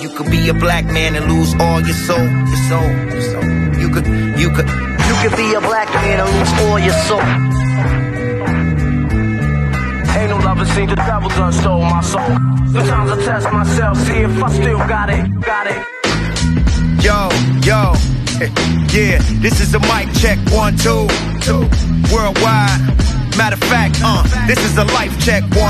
You could be a black man and lose all your soul, your soul, your soul. You could be a black man and lose all your soul. Ain't no lover seen the devil's unstole my soul. Sometimes I test myself, see if I still got it, Yo, yo, yeah, this is a mic check, 1, 2, 2, worldwide. Matter of fact, this is a life check, 1, 2.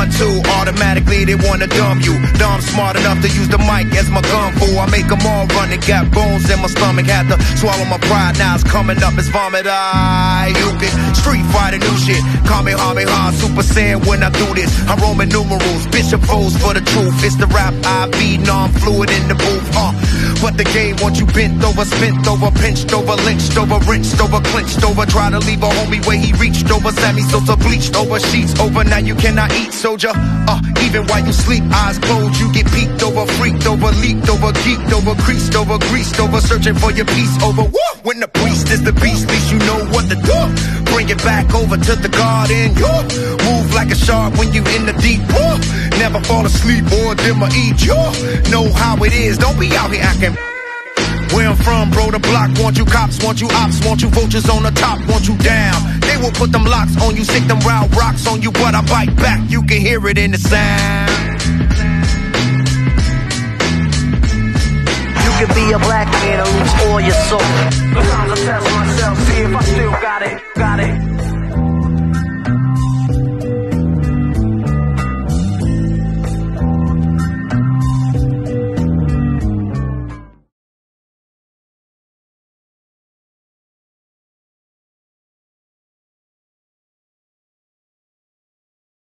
Automatically they wanna dumb you. Now I'm smart enough to use the mic as my gun fool. I make them all run and got bones in my stomach. Had to swallow my pride, now it's coming up, it's vomit. You can street fighter new shit. Call me Kamehameha, Super Saiyan when I do this. I'm Roman numerals, bishop pose for the truth. It's the rap I be, non fluid in the booth, But the game wants you bent over, spent over, pinched over, lynched over, rinsed over, clinched over. Try to leave a homie where he reached over, Sammy Sosa. Bleached over, sheets over, now you cannot eat, soldier. Even while you sleep, eyes closed, you get peeked over, freaked over, leaked over, geeked over, creased over, greased over, searching for your peace over. Woo! When the priest is the beast, least you know what to do. Bring it back over to the garden. Move like a shark when you in the deep. Never fall asleep or them will eat you. Know how it is, don't be out here acting. Where I'm from, bro, the block want you cops, want you ops, want you vultures on the top, want you down. They will put them locks on you, stick them round rocks on you, but I bite back. You can hear it in the sound. You can be a black man and lose all your soul. Sometimes I test myself, see if I still got it,